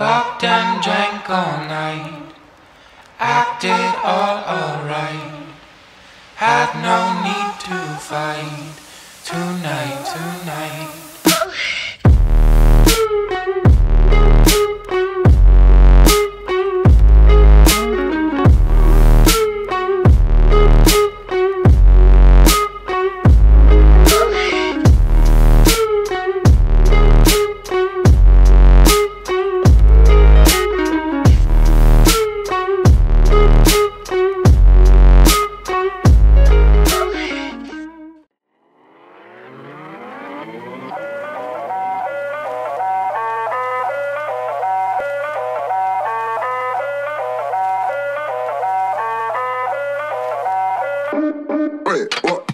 Fucked and drank all night, acted all alright, had no need to fight. Tonight, tonight. Wait, what?